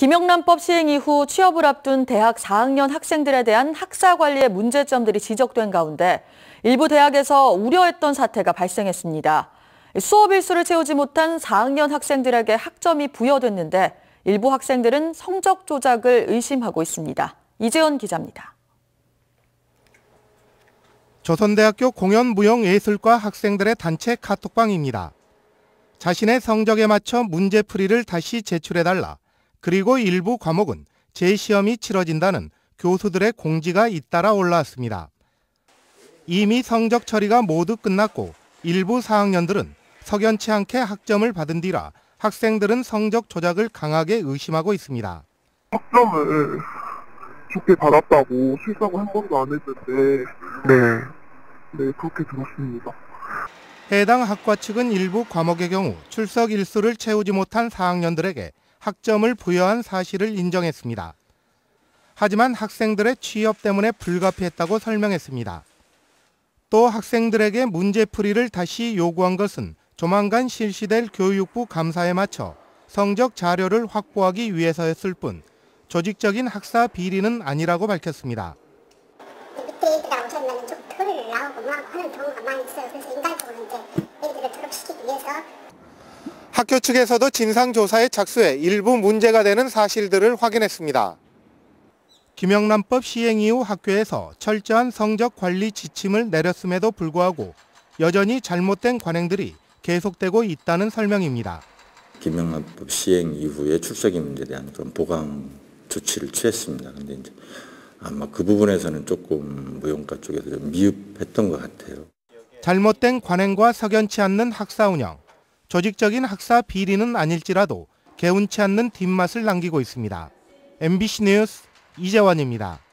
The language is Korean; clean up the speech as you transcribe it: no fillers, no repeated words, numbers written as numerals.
김영란법 시행 이후 취업을 앞둔 대학 4학년 학생들에 대한 학사 관리의 문제점들이 지적된 가운데 일부 대학에서 우려했던 사태가 발생했습니다. 수업 일수를 채우지 못한 4학년 학생들에게 학점이 부여됐는데 일부 학생들은 성적 조작을 의심하고 있습니다. 이재원 기자입니다. 조선대학교 공연무용예술과 학생들의 단체 카톡방입니다. 자신의 성적에 맞춰 문제풀이를 다시 제출해달라. 그리고 일부 과목은 재시험이 치러진다는 교수들의 공지가 잇따라 올라왔습니다. 이미 성적 처리가 모두 끝났고 일부 4학년들은 석연치 않게 학점을 받은 뒤라 학생들은 성적 조작을 강하게 의심하고 있습니다. 학점을 좋게 받았다고 실수하고 한 번도 안 했는데 네 그렇게 들었습니다. 해당 학과 측은 일부 과목의 경우 출석 일수를 채우지 못한 4학년들에게 학점을 부여한 사실을 인정했습니다. 하지만 학생들의 취업 때문에 불가피했다고 설명했습니다. 또 학생들에게 문제풀이를 다시 요구한 것은 조만간 실시될 교육부 감사에 맞춰 성적 자료를 확보하기 위해서였을 뿐 조직적인 학사 비리는 아니라고 밝혔습니다. 그때 나오셨으면 좀 털을 나오고 막 하는 경우가 많이 있어요. 그래서 인간적으로 이제 애들을 졸업시키기 위해서. 학교 측에서도 진상조사에 착수해 일부 문제가 되는 사실들을 확인했습니다. 김영란법 시행 이후 학교에서 철저한 성적 관리 지침을 내렸음에도 불구하고 여전히 잘못된 관행들이 계속되고 있다는 설명입니다. 김영란법 시행 이후에 출석인 문제에 대한 그런 보강 조치를 취했습니다. 근데 이제 아마 그 부분에서는 조금 무용과 쪽에서 좀 미흡했던 것 같아요. 잘못된 관행과 석연치 않는 학사 운영. 조직적인 학사 비리는 아닐지라도 개운치 않는 뒷맛을 남기고 있습니다. MBC 뉴스 이재원입니다.